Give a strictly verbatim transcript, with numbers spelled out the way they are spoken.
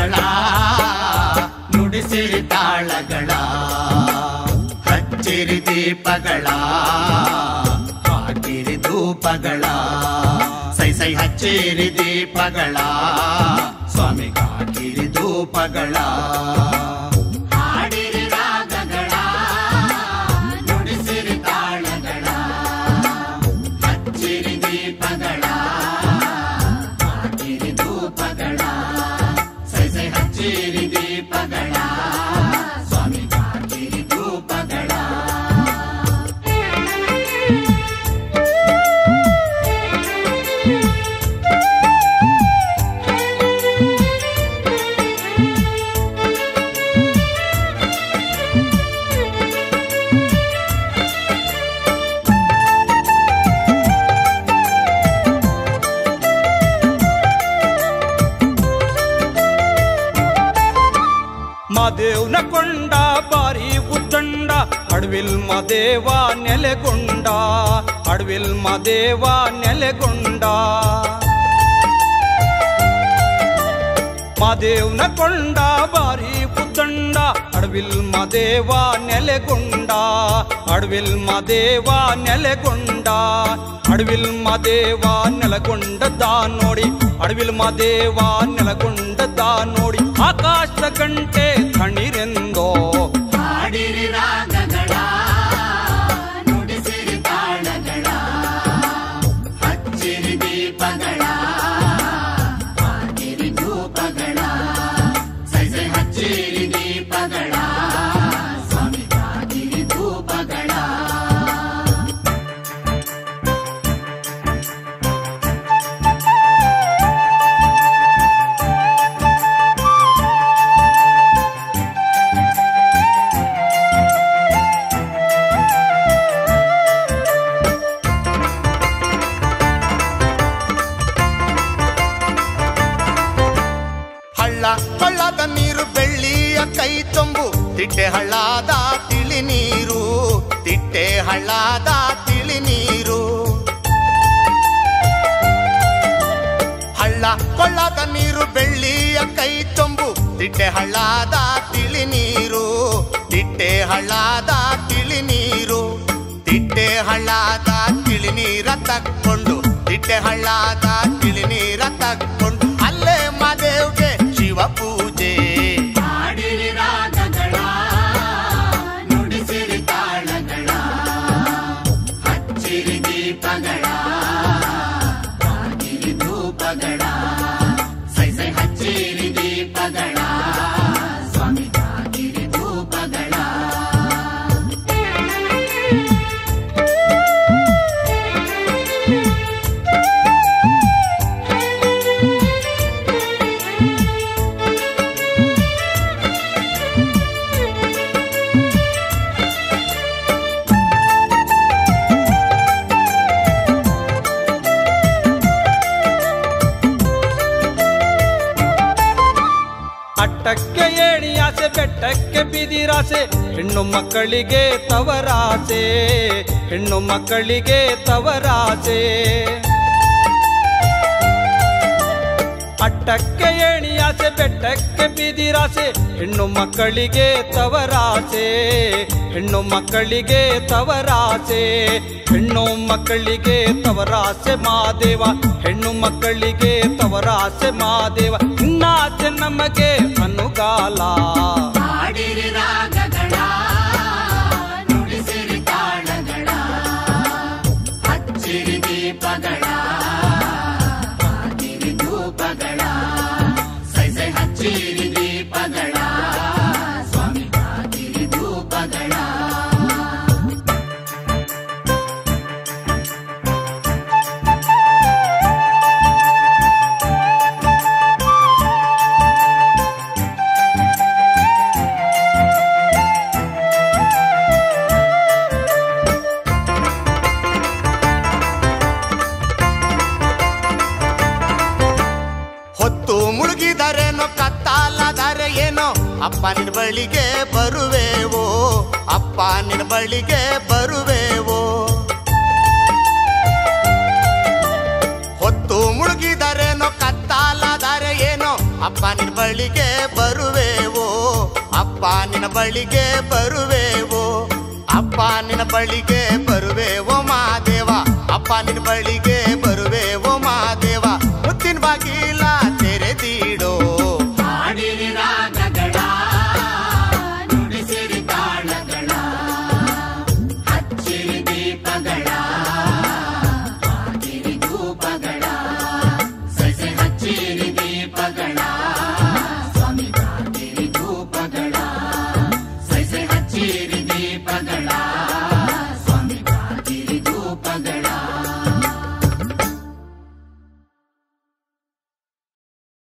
ತಾಳಗಳ ನುಡಿಸಿರಿ ತಾಳಗಳ ಹಚ್ಚಿರಿ ದೀಪಗಳ ಹಾಕಿರಿ ಧೂಪಗಳ ಸೈ ಸೈ ಹಚ್ಚಿರಿ ದೀಪಗಳ ಸ್ವಾಮಿ ಹಾಕಿರಿ ಧೂಪಗಳ ಮಾದೇವ್ನ ಕೊಂಡ ಬಾರಿ ಉತ್ತಂಡ ಅಡವಿಲ್ ಮಾದೇವ ನೆಲೆಗೊಂಡ ಅಡವಿಲ್ ಮಾದೇವ ನೆಲೆಗೊಂಡ ಮಾದೇವ್ನ ಕೊಂಡ ಬಾರಿ ಉತ್ತಂಡ ಅಡವಿಲ್ ಮಾದೇವ ನೆಲೆಗೊಂಡ ಅಡವಿಲ್ ಮಾದೇವ ನೆಲೆಗೊಂಡ ಅಡವಿಲ್ ಮಾದೇವ ನೆಲೆಗೊಂಡದ ನೋಡಿ ಅಡವಿಲ್ ಮಾದೇವ ನೆಲೆಗೊಂಡದ ನೋಡಿ ಆಕಾಶದ ಕಂಟೆ ತಣಿರೆಂದೋ ಹಾಡಿರಿ ರಾಗಗಳ ನುಡಿಸಿರಿ ತಾಳಗಳ ಹಚ್ಚಿರಿ ದೀಪಗಳ ಹಾಕಿರಿ ಧೂಪಗಳ ಸೈ ಸೈ ಹಚ್ಚಿರಿ ದೀಪಗಳ ಸ್ವಾಮಿ ಹಾಕಿರಿ ಧೂಪಗಳ ಹಳ್ಳದ ನೀರು ಬೆಳ್ಳಿಯ ಕೈ ತುಂಬು ತಿಟ್ಟೆ ಹಳ್ಳದ ತಿಳಿ ನೀರು ತಿಟ್ಟೆ ಹಳ್ಳದ ತಿಳಿ ನೀರು ಹಳ್ಳ ಕೊಳ್ಳದ ನೀರು ಬೆಳ್ಳಿಯ ಕೈ ತುಂಬು ತಿಟ್ಟೆ ಹಳ್ಳದ ತಿಳಿ ನೀರು ತಿಟ್ಟೆ ಹಳ್ಳದ ತಿಳಿ ನೀರು ತಿಟ್ಟೆ ಹಳ್ಳದ ತಿಳಿ ನೀರ ತಕ್ಕೊಂಡು ತಿಟ್ಟೆ ಹಳ್ಳದ ತಿಳಿ ನೀರ ತಕ್ಕೊಂಡು ಅಲ್ಲೇ ಮಾದೇವ್ಗೆ ಶಿವ ಪೂಜೆ ಹಾಡಿರಿ ರಾಗಗಳ ನುಡಿಸಿರಿ ತಾಳಗಳ ಹಚ್ಚಿರಿ ದೀಪಗಳ ಹಾಕಿರಿ ಧೂಪಗಳ ಸೈ ಸೈ ಹಚ್ಚಿರಿ ದೀಪಗಳ ಸ್ವಾಮಿ ಹಾಕಿರಿ ಧೂಪಗಳ ಅಟ್ಟಕ್ಕೆ ಏಣಿ ಆಸೆ ಬೆಟ್ಟಕ್ಕೆ ಬಿದಿರಾಸೆ ಹೆಣ್ಣು ಮಕ್ಕಳಿಗೆ ತವರಾಸೆ ಹೆಣ್ಣು ಮಕ್ಕಳಿಗೆ ತವರಾಸೆ ಅಟ್ಟಕ್ಕೆ ಏಣಿ ಆಸೆ ಬೆಟ್ಟಕ್ಕೆ ಬಿದಿರಾಸೆ ಹೆಣ್ಣು ಮಕ್ಕಳಿಗೆ ತವರಾಸೆ ಹೆಣ್ಣು ಮಕ್ಕಳಿಗೆ ತವರಾಸೆ ಹೆಣ್ಣು ಮಕ್ಕಳಿಗೆ ತವರಾಸೆ ಮಾದೇವ ಹೆಣ್ಣು ಮಕ್ಕಳಿಗೆ ತವರಾಸೆ ಮಾದೇವ ಇನ್ನಾಸೆ ನಮಗೆ ಅನುಗಾಲ ಹಾಡಿರಿ ರಾಗಗಳ ನುಡಿಸಿರಿ ತಾಳಗಳ ಹಚ್ಚಿರಿ ದೀಪಗಳ ಹಚ್ಚಿರಿ ದೀಪಗಳ ಸ್ವಾಮಿ ಹಾಕಿರಿ ಧೂಪಗಳ ಅಪ್ಪ ನಿನ್ನ ಬಳಿಗೆ ಬರುವೆವೋ ಅಪ್ಪ ನಿನ್ನ ಬಳಿಗೆ ಬರುವೆವೋ ಹೊತ್ತು ಮುಳುಗಿದರೇನೋ ಕತ್ತಾಲದಾರೆ ಏನೋ ಅಪ್ಪ ನಿನ್ನ बलिगे बरुवेवो अप्प निन बलिगे बरुवेवो अप्प निन बलिगे बरुवेवो महादेवा अप्प निन बलिगे बरुवेवो महादेवा मुद्दिन बागिल तेरेदीडो पगड़ा